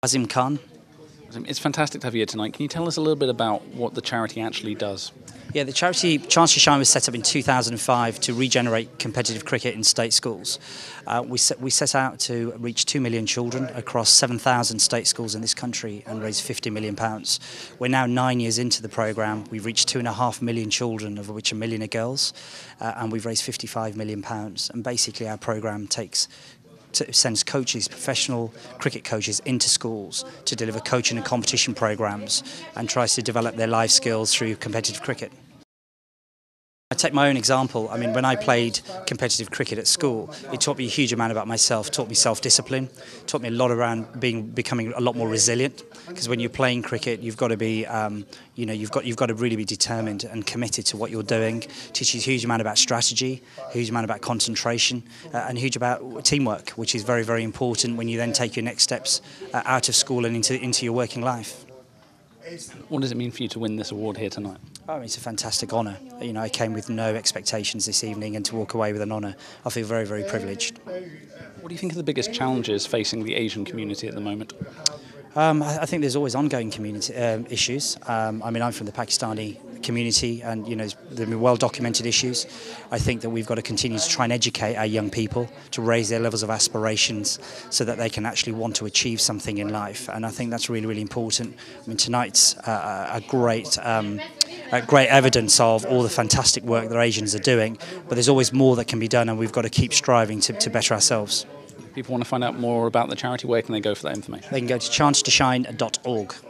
Azim Khan. It's fantastic to have you here tonight. Can you tell us a little bit about what the charity actually does? Yeah, the charity Chance to Shine was set up in 2005 to regenerate competitive cricket in state schools. We set out to reach 2 million children across 7,000 state schools in this country and raise £50 million. We're now 9 years into the programme. We've reached 2.5 million children, of which 1 million are girls, and we've raised £55 million. And basically our programme sends coaches, professional cricket coaches, into schools to deliver coaching and competition programs and tries to develop their life skills through competitive cricket. I take my own example. I mean, when I played competitive cricket at school, it taught me a huge amount about myself, taught me self-discipline, taught me a lot around becoming a lot more resilient. Because when you're playing cricket, you've got to be, you've got to really be determined and committed to what you're doing. Teaches a huge amount about strategy, a huge amount about concentration, and a huge about teamwork, which is very, very important when you then take your next steps out of school and into your working life. What does it mean for you to win this award here tonight? I mean, it's a fantastic honour. You know, I came with no expectations this evening, and to walk away with an honour, I feel very, very privileged. What do you think are the biggest challenges facing the Asian community at the moment? I think there's always ongoing community issues. I mean, I'm from the Pakistani community, and you know, there've been well-documented issues. I think that we've got to continue to try and educate our young people to raise their levels of aspirations so that they can actually want to achieve something in life. And I think that's really, really important. I mean, tonight's a great evidence of all the fantastic work that Asians are doing, but there's always more that can be done, and we've got to keep striving to better ourselves. People want to find out more about the charity, where can they go for that information? They can go to chancetoshine.org.